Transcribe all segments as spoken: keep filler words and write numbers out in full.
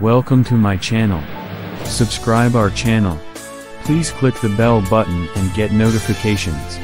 Welcome to my channel. Subscribe our channel. Please click the bell button and get notifications.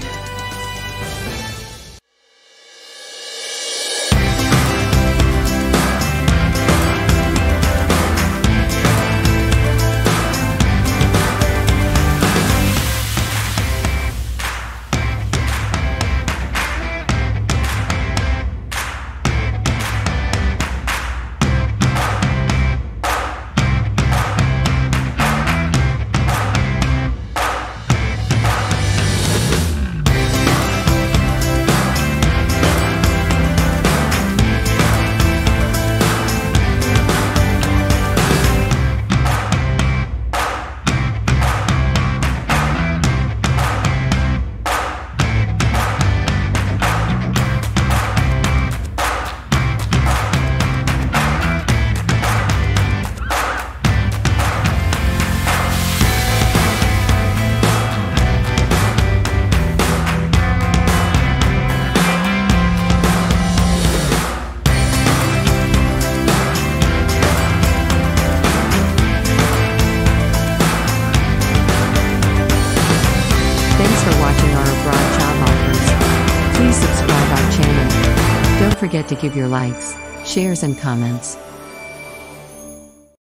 Please subscribe our channel. Don't forget to give your likes, shares and comments.